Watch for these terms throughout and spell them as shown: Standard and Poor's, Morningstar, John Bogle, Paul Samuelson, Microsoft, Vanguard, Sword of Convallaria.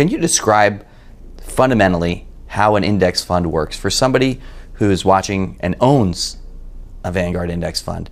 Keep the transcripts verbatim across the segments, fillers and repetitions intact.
Can you describe fundamentally how an index fund works for somebody who is watching and owns a Vanguard index fund?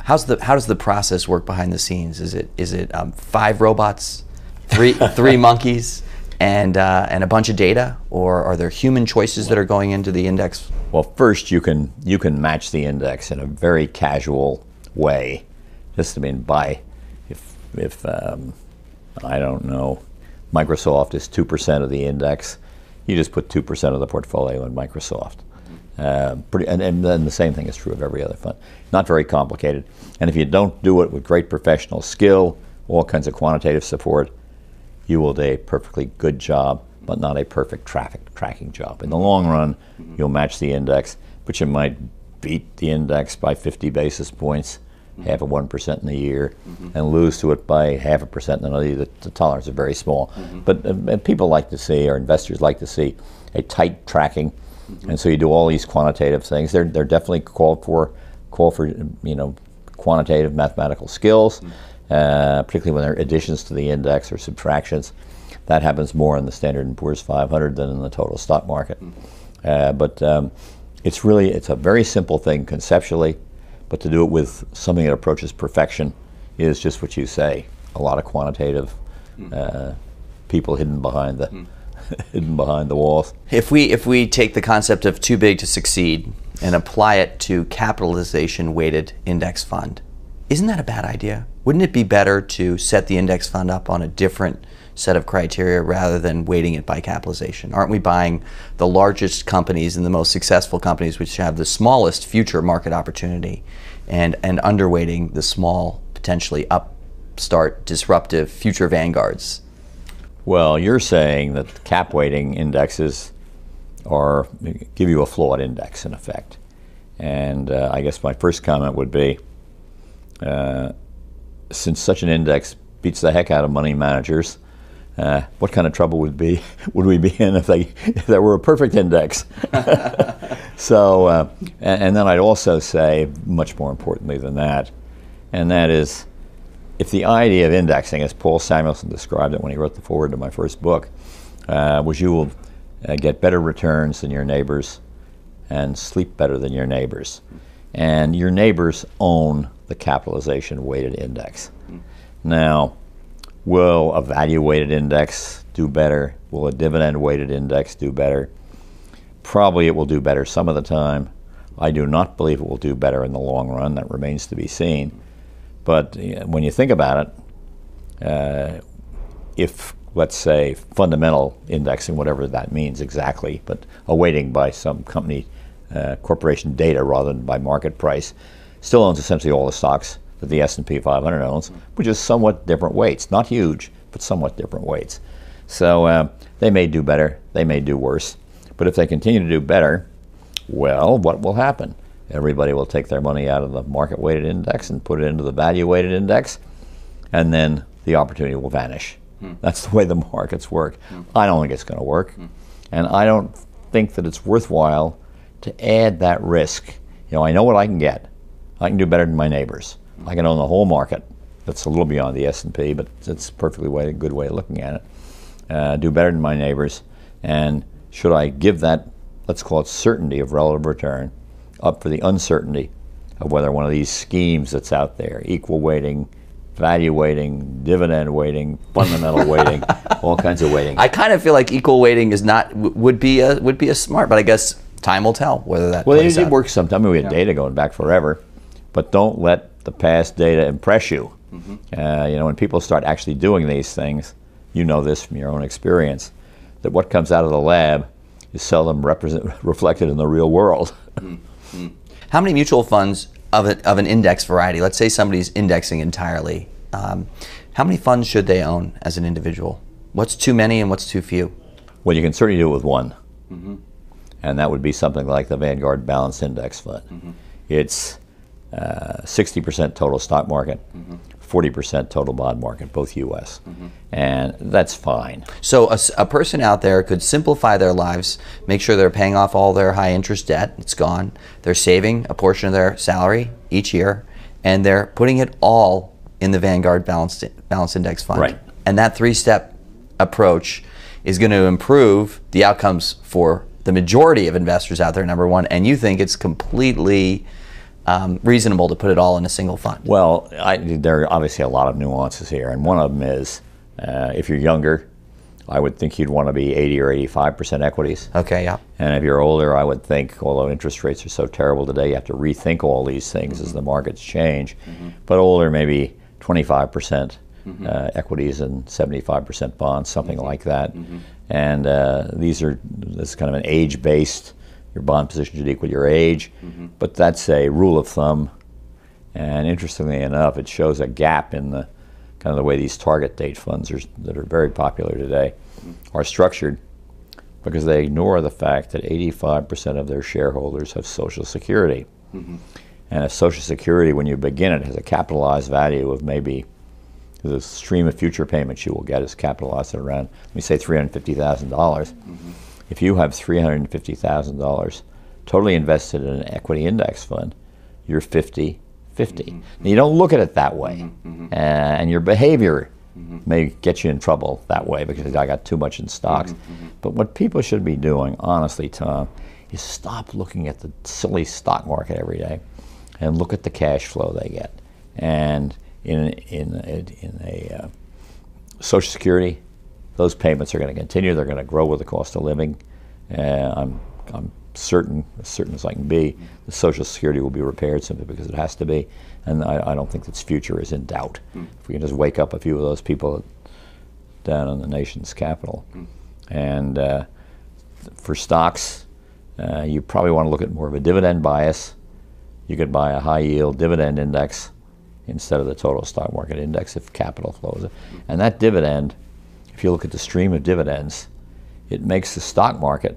How's the how does the process work behind the scenes? Is it is it um, five robots, three three monkeys, and uh, and a bunch of data, or are there human choices that are going into the index? Well, first you can you can match the index in a very casual way. Just I mean by if if um, I don't know, Microsoft is two percent of the index, you just put two percent of the portfolio in Microsoft. Uh, pretty, and, and then the same thing is true of every other fund. Not very complicated. And if you don't do it with great professional skill, all kinds of quantitative support, you will do a perfectly good job, but not a perfect traffic tracking job. In the long run, you'll match the index, but you might beat the index by fifty basis points, half of one percent in a year, mm-hmm. and lose to it by half a percent in another year. The, the tolerance is very small. Mm-hmm. But uh, people like to see, or investors like to see, a tight tracking. And so you do all these quantitative things. They're they're definitely called for call for you know quantitative mathematical skills, mm. uh, particularly when there are additions to the index or subtractions. That happens more in the Standard and Poor's five hundred than in the total stock market. Mm. Uh, but um, it's really it's a very simple thing conceptually, but to do it with something that approaches perfection is just what you say. A lot of quantitative mm. uh, people hidden behind the. Mm. hidden behind the walls. If we if we take the concept of too big to succeed and apply it to capitalization weighted index fund, isn't that a bad idea? Wouldn't it be better to set the index fund up on a different set of criteria rather than weighting it by capitalization? Aren't we buying the largest companies and the most successful companies which have the smallest future market opportunity and, and underweighting the small, potentially upstart, disruptive future vanguards? Well, you're saying that cap weighting indexes are give you a flawed index in effect, and uh, I guess my first comment would be, uh, since such an index beats the heck out of money managers, uh, what kind of trouble would be would we be in if they if there were a perfect index? so, uh, and, and then I'd also say, much more importantly than that, and that is, if the idea of indexing, as Paul Samuelson described it when he wrote the foreword to my first book, uh, was you will uh, get better returns than your neighbors and sleep better than your neighbors. And your neighbors own the capitalization weighted index. Now, will a value weighted index do better? Will a dividend weighted index do better? Probably it will do better some of the time. I do not believe it will do better in the long run. That remains to be seen. But when you think about it, uh, if, let's say, fundamental indexing, whatever that means exactly, but a weighting by some company, uh, corporation data rather than by market price, still owns essentially all the stocks that the S and P five hundred owns, which is somewhat different weights. Not huge, but somewhat different weights. So uh, they may do better, they may do worse. But if they continue to do better, well, what will happen? Everybody will take their money out of the market-weighted index and put it into the value-weighted index, and then the opportunity will vanish. Hmm. That's the way the markets work. Hmm. I don't think it's going to work, hmm. and I don't think that it's worthwhile to add that risk. You know, I know what I can get. I can do better than my neighbors. Hmm. I can own the whole market. That's a little beyond the S and P, but it's a perfectly way, a good way of looking at it. Uh, do better than my neighbors, and should I give that, let's call it certainty of relative return, up for the uncertainty of whether one of these schemes that's out there, equal weighting, value weighting, dividend weighting, fundamental weighting, all kinds of weighting. I kind of feel like equal weighting is not would be a would be a smart, but I guess time will tell whether that. Well, plays it, it works sometimes. I mean, we had yeah. data going back forever, but don't let the past data impress you. Mm-hmm. uh, you know, when people start actually doing these things, you know this from your own experience, that what comes out of the lab is seldom represent, reflected in the real world. Mm. Mm. How many mutual funds of, a, of an index variety, let's say somebody's indexing entirely, um, how many funds should they own as an individual? What's too many and what's too few? Well, you can certainly do it with one. Mm-hmm. And that would be something like the Vanguard Balanced Index Fund. Mm-hmm. It's uh, sixty percent total stock market, mm-hmm. forty percent total bond market, both U S. Mm-hmm. And that's fine. So a, a person out there could simplify their lives, make sure they're paying off all their high interest debt, it's gone, they're saving a portion of their salary each year, and they're putting it all in the Vanguard Balanced, Balanced Index Fund. Right. And that three-step approach is going to improve the outcomes for the majority of investors out there, number one, and you think it's completely um, reasonable to put it all in a single fund? Well, I, there are obviously a lot of nuances here, and one of them is uh, if you're younger, I would think you'd want to be eighty or eighty-five percent equities. Okay, yeah. And if you're older, I would think, although interest rates are so terrible today, you have to rethink all these things mm-hmm. as the markets change. Mm-hmm. But older, maybe twenty-five percent mm-hmm. uh, equities and seventy-five percent bonds, something mm-hmm. like that. Mm-hmm. And uh, these are, this is kind of an age-based, your bond position should equal your age. Mm-hmm. But that's a rule of thumb. And interestingly enough, it shows a gap in the kind of the way these target date funds are, that are very popular today are structured, because they ignore the fact that eighty-five percent of their shareholders have Social Security. Mm-hmm. And if Social Security, when you begin it, has a capitalized value of maybe, the stream of future payments you will get is capitalized at around, let me say three hundred fifty thousand dollars. Mm-hmm. If you have three hundred fifty thousand dollars totally invested in an equity index fund, you're fifty fifty. Mm-hmm. You don't look at it that way. Mm-hmm. uh, and your behavior mm-hmm. may get you in trouble that way because I got too much in stocks. Mm-hmm. But what people should be doing, honestly, Tom, is stop looking at the silly stock market every day and look at the cash flow they get. And in, in, in a uh, Social Security, those payments are going to continue. They're going to grow with the cost of living. Uh, I'm, I'm certain, as certain as I can be, the Social Security will be repaired simply because it has to be. And I, I don't think its future is in doubt. Mm. If we can just wake up a few of those people down in the nation's capital. Mm. And uh, for stocks, uh, you probably want to look at more of a dividend bias. You could buy a high yield dividend index instead of the total stock market index if capital flows. Mm. And that dividend, if you look at the stream of dividends, it makes the stock market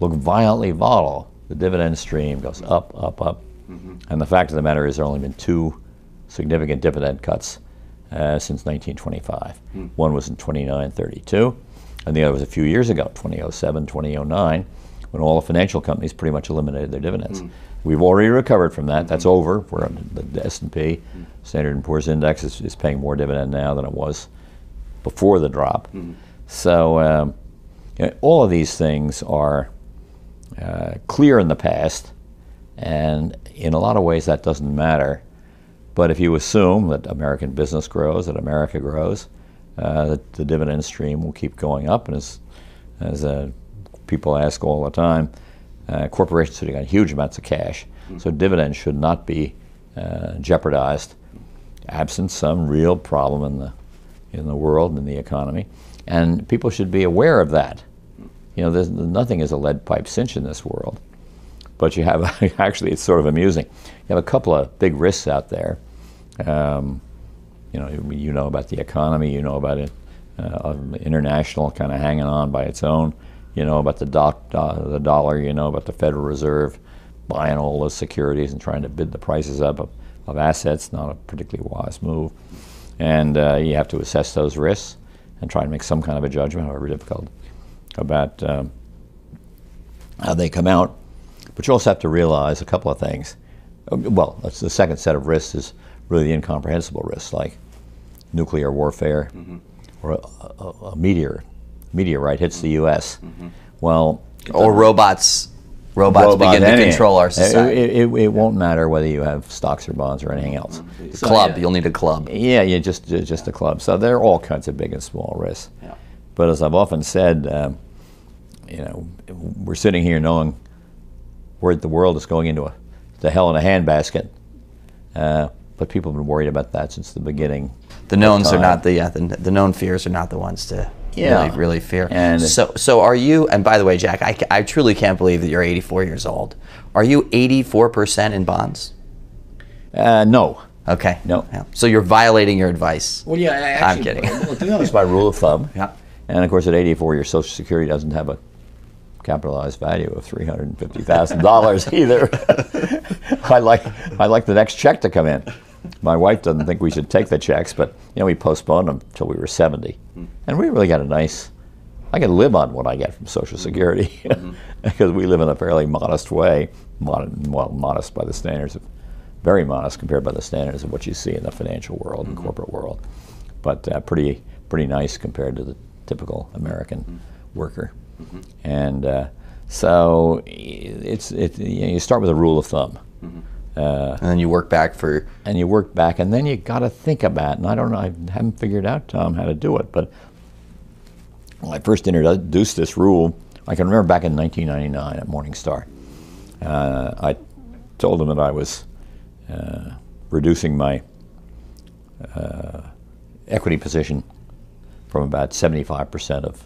look violently volatile. The dividend stream goes up, up, up. Mm-hmm. And the fact of the matter is there have only been two significant dividend cuts uh, since nineteen twenty-five. Mm. One was in twenty-nine thirty-two, and the other was a few years ago, two thousand seven, two thousand nine, when all the financial companies pretty much eliminated their dividends. Mm. We've already recovered from that. Mm-hmm. That's over. We're on the S and P, mm. Standard and Poor's Index is, is paying more dividend now than it was before the drop. Mm. So um, you know, all of these things are Uh, clear in the past, and in a lot of ways that doesn't matter. But if you assume that American business grows, that America grows, uh, that the dividend stream will keep going up. And as, as uh, people ask all the time, uh, corporations sitting on huge amounts of cash, mm-hmm. so dividends should not be uh, jeopardized, absent some real problem in the in the world and in the economy. And people should be aware of that. You know, there's, nothing is a lead pipe cinch in this world, but you have, actually it's sort of amusing. You have a couple of big risks out there. Um, you know, you know about the economy, you know about it, uh, international kind of hanging on by its own, you know about the, doc, uh, the dollar, you know about the Federal Reserve buying all those securities and trying to bid the prices up of, of assets, not a particularly wise move. And uh, you have to assess those risks and try to make some kind of a judgment, however difficult, about um, how they come out. But you also have to realize a couple of things. Well, that's the second set of risks is really the incomprehensible risks, like nuclear warfare, mm-hmm. or a, a, a meteor, meteorite hits mm-hmm. the U S Mm-hmm. Well, or robots, robots, robots begin to control our society. It, it, it, it yeah. won't matter whether you have stocks or bonds or anything else. Mm-hmm. So, club, yeah. you'll need a club. Yeah, you just just yeah. a club. So there are all kinds of big and small risks. Yeah. But as I've often said, um, you know, we're sitting here knowing where the world is going into a, the hell in a handbasket. Uh, but people have been worried about that since the beginning. The knowns are not the, yeah, the the known fears are not the ones to yeah. really really fear. And so so are you? And by the way, Jack, I, I truly can't believe that you're eighty-four years old. Are you eighty-four percent in bonds? Uh, no. Okay. No. Yeah. So you're violating your advice. Well, yeah, I actually, I'm kidding. Well, to be honest, by rule of thumb. Yeah. And of course, at eighty-four, your Social Security doesn't have a capitalized value of three hundred and fifty thousand dollars either. I like I like the next check to come in. My wife doesn't think we should take the checks, but you know we postponed them till we were seventy, and we really got a nice. I could live on what I get from Social Security mm-hmm. because we live in a fairly modest way, mod well, modest by the standards of, very modest compared by the standards of what you see in the financial world and mm-hmm. corporate world, but uh, pretty pretty nice compared to the typical American mm-hmm. worker. Mm-hmm. And uh, so it's it, you know, you start with a rule of thumb. Mm-hmm. Uh, and then you work back for... And you work back, and then you got to think about, and I don't know, I haven't figured out, Tom, how to do it, but when I first introduced this rule, I can remember back in nineteen ninety-nine at Morningstar, uh, I told them that I was uh, reducing my uh, equity position from about seventy-five percent of,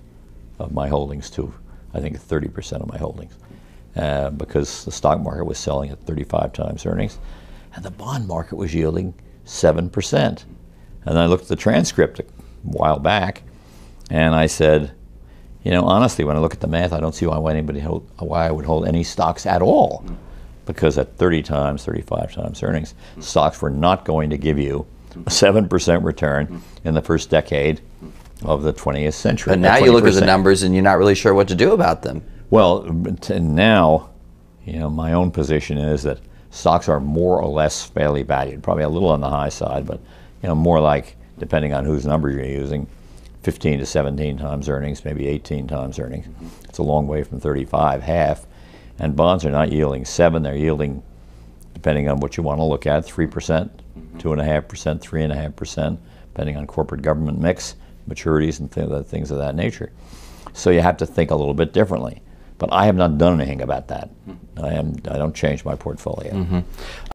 of my holdings to, I think, thirty percent of my holdings. Uh, because the stock market was selling at thirty-five times earnings, and the bond market was yielding seven percent. And I looked at the transcript a while back, and I said, you know, honestly, when I look at the math, I don't see why anybody hold, why I would hold any stocks at all, because at thirty times, thirty-five times earnings, stocks were not going to give you a seven percent return in the first decade of the twentieth century. But now you look at the numbers, and you're not really sure what to do about them. Well, now, you know, my own position is that stocks are more or less fairly valued, probably a little on the high side, but, you know, more like, depending on whose number you're using, fifteen to seventeen times earnings, maybe eighteen times earnings. It's a long way from thirty-five, half. And bonds are not yielding seven, they're yielding, depending on what you want to look at, three percent, two point five percent, three point five percent, depending on corporate government mix, maturities, and th things of that nature. So you have to think a little bit differently. But I have not done anything about that. I am. I don't change my portfolio. Mm-hmm.